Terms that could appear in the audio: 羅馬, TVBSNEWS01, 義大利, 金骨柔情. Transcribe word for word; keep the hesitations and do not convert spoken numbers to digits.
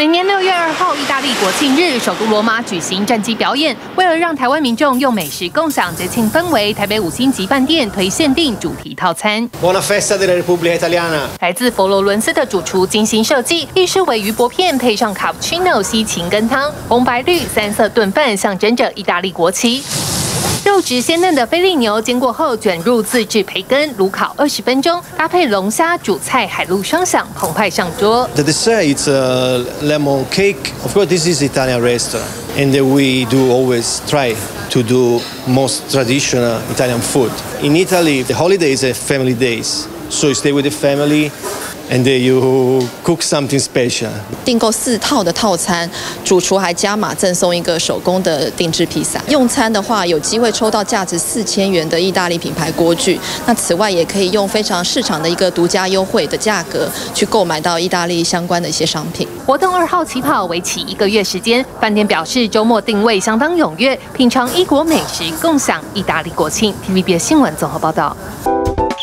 每年六月二号，意大利国庆日，首都罗马举行战机表演。为了让台湾民众用美食共享节庆氛围，台北五星级饭店推限定主题套餐。来自佛罗伦斯的主厨精心设计，意式鲔鱼薄片配上卡布奇诺西芹羹汤，红白绿三色炖饭象征着意大利国旗。 肉质鲜嫩的菲力牛煎过后卷入自制培根，炉烤二十分钟，搭配龙虾、主菜、海陆双享，澎湃上桌。The dessert is a lemon cake. Of course, this is Italian restaurant, and we do always try to do most traditional Italian food. In Italy, the holidays are family days, so you stay with the family. And you cook something special. 订购四套的套餐，主厨还加码赠送一个手工的定制披萨。用餐的话，有机会抽到价值四千元的意大利品牌锅具。那此外，也可以用非常市场的一个独家优惠的价格去购买到意大利相关的一些商品。活动二号起跑，为期一个月时间。饭店表示，周末定位相当踊跃，品尝异国美食，共享意大利国庆。T V B S 新闻综合报道。